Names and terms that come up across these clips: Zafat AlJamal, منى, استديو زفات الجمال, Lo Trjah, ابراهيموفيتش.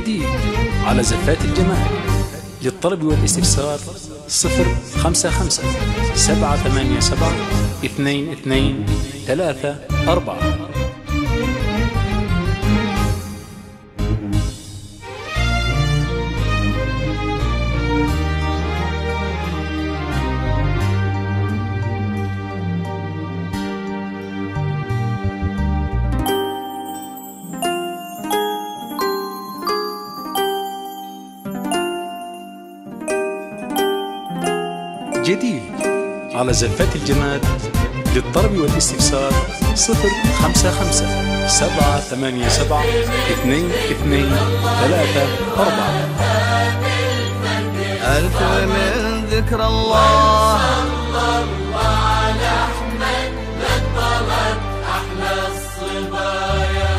جديد على زفات الجمال. للطلب والاستفسار 055 787 2234. جديد على زفات الجمال. للطلب والاستفسار 055 787 2234. ألف من ذكر الله صلى الله على أحمد للطلب أحلى الصبايا.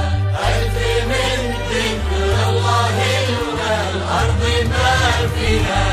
ألف من ذكر الله ولا الأرض ما فيها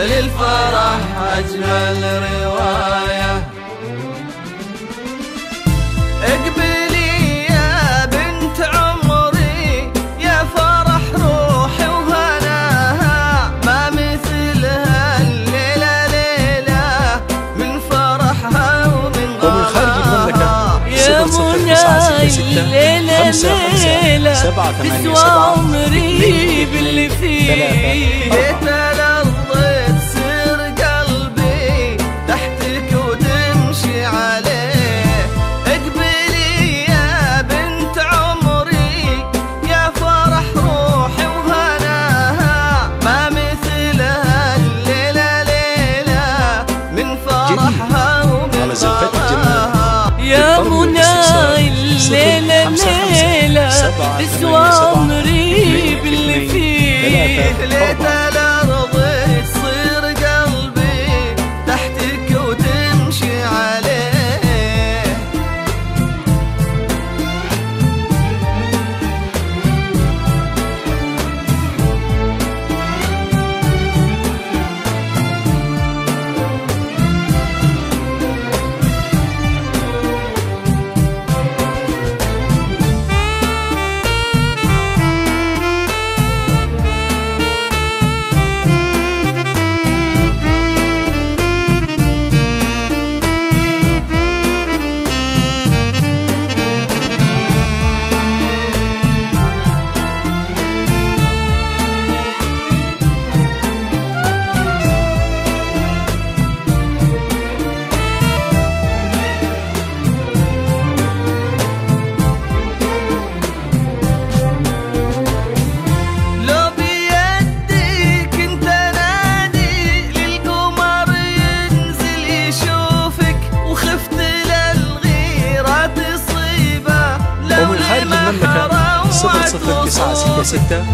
للفرح أجمل رواية. اقبلي يا بنت عمري يا فرح روحي وهناها، ما مثلها الليلة ليلة من فرحها ومن غلاها. يا مناي ليلة ليلة بسوى عمري باللي فيه، ليلة ليلة بسوى عمري باللي فيه، ليت الأرض تصير قلبي تحتك وتمشي عليه.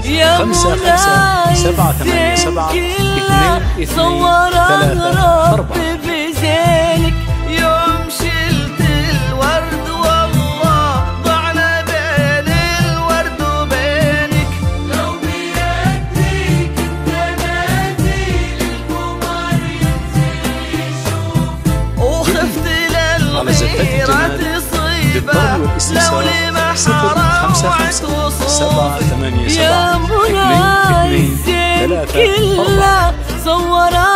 يا مناي كله صورها ربي بزينك، يوم شلت الورد والله ضعنا بين الورد وبينك. لو بيدي كنت انادي للقمر ينزل يشوفك، وخفت للغيرة تصيبه لولي ما حرمت وصوفك. يا مناي زين كله صورها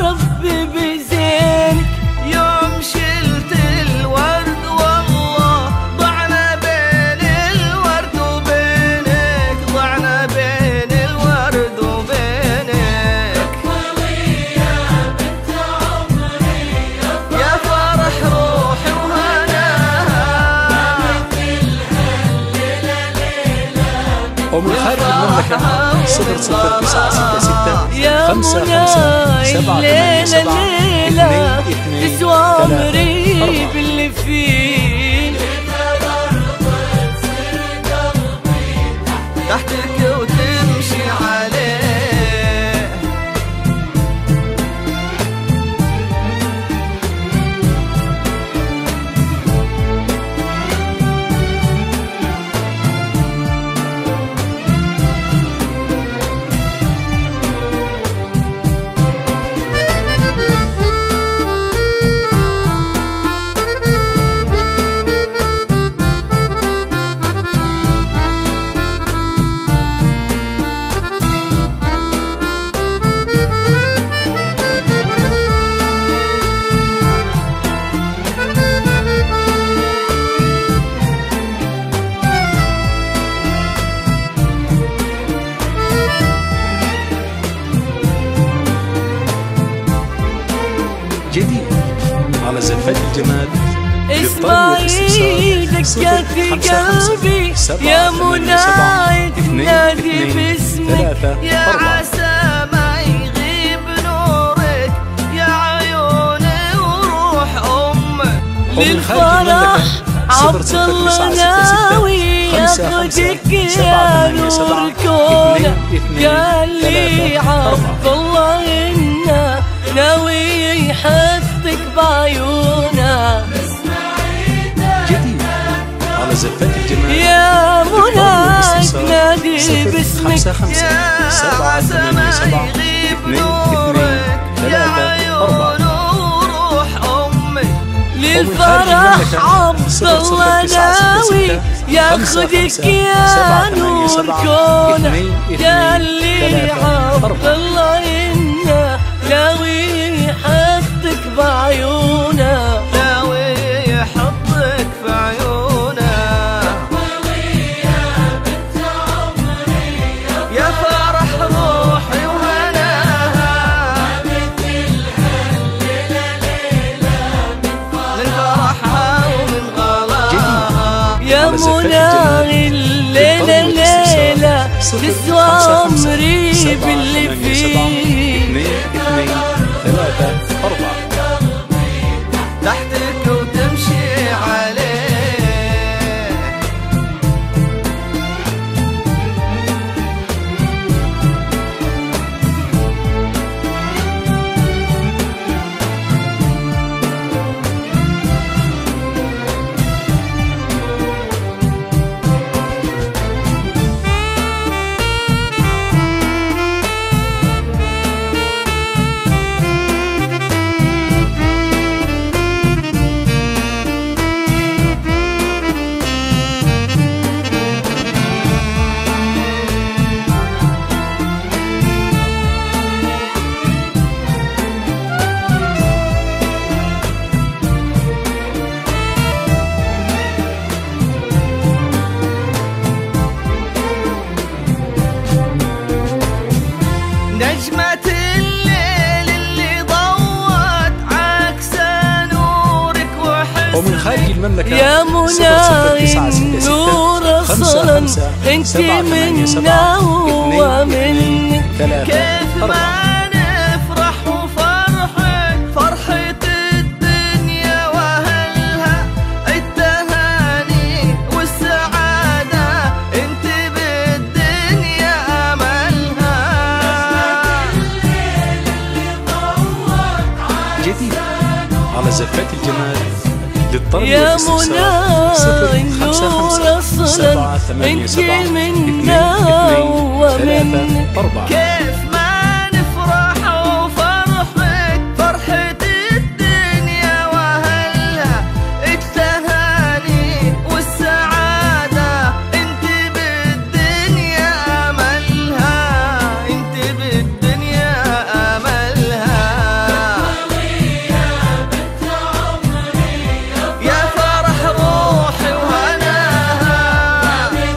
ربي بزينك، يوم شلت الورد والله ضعنا بين الورد وبينك، ضعنا بين الورد وبينك. يا بنت عمري يا فرح روحي وهناها. يا مناي ليلة ليلة تسوى عمري باللي فيه. تحتك وتمشي عليه. جديد على زفات الجمال، اسمع دقات قلبي يا مناعي، تنادي باسمك يا عسى ما يغيب نورك يا عيوني وروح امك. للفرح عبد الله ناوي ياخدك يا نور الكون، قال لي عبد الله إنا ناوي حطك بعيونا. جديد على زفات الجمال يا مناك، نادي باسمك يا عسى ما يغيب نورك يا عيون وروح امك. للفرح عبد الله ناوي ياخدك يا نور كونك، قال لي عبد الله إنا ناوي حطك بعيونا، ناوي حطك في عيونا. يا بنت عمري يا فرح روحي وهناها، هالليلة ليلة من فرحها ومن غلاها. يا مناغي الليلة ليلة تسوى عمري باللي فيه. تحتك وتمشي عليه. نجمة الليل اللي ضوت عكس نورك وحسنك، ومن خارج المملكة يا مناعي نور أصلا انت منا وهو منك. كيف ما نفرح وفرحك فرحة الدنيا وأهلها، التهاني والسعادة انت بالدنيا أملها. على زفات الجمال للطرب يا مناعي نور أصلا انت منا وهو منك. كيف ما نفرح وفرحك فرحة الدنيا وأهلها، التهاني والسعادة انت بالدنيا أملها، انت بالدنيا أملها. يا فرح روحي وهناها، من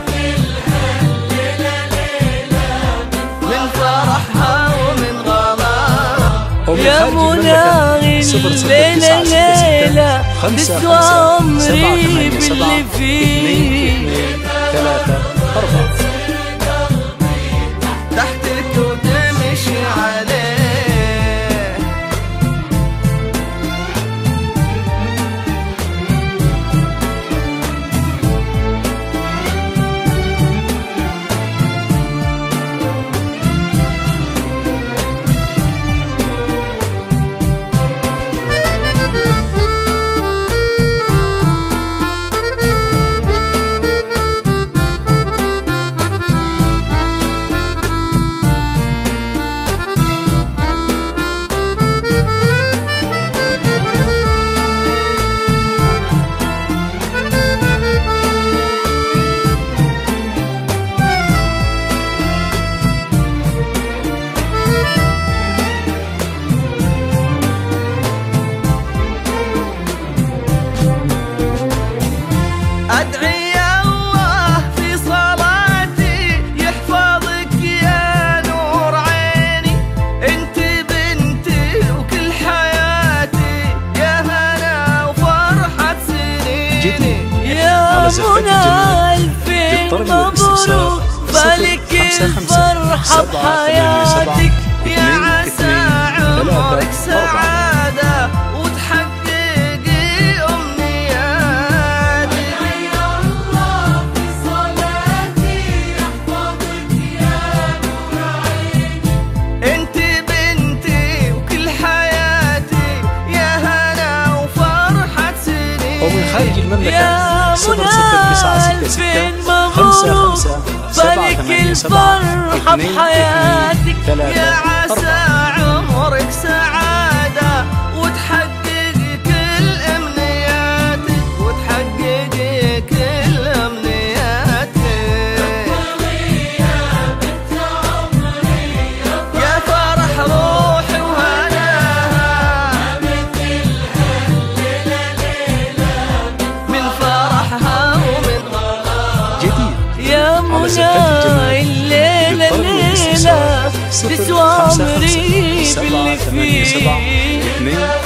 فرحها ومن غلاها. يا مناغي الليلة ليلة تسوى عمري باللي فيه. تحتك وتمشي عليه. زفات الجمال مبروك فلك الفرحة بحياتك، يا عسى عمرك سعادة وتحققي أمنياتك. حي الله في صلاتي يحفظك يا نور عيني، انت بنتي وكل حياتي، يا هنا وفرحة سنين. ومن خارج المملكة 066965 فلك الفرحة بحياتك، يا عسى عمرك سعادة وتحققي كل أمنياتك، وتحققي كل أمنياتك. بطلي يا بنت عمري يا فرح روحي وهناها، مثلها الليلة ليلة من فرحها ومن غلاها. جديد يا منى الليلة ليلة تسوى عمري باللي فيه.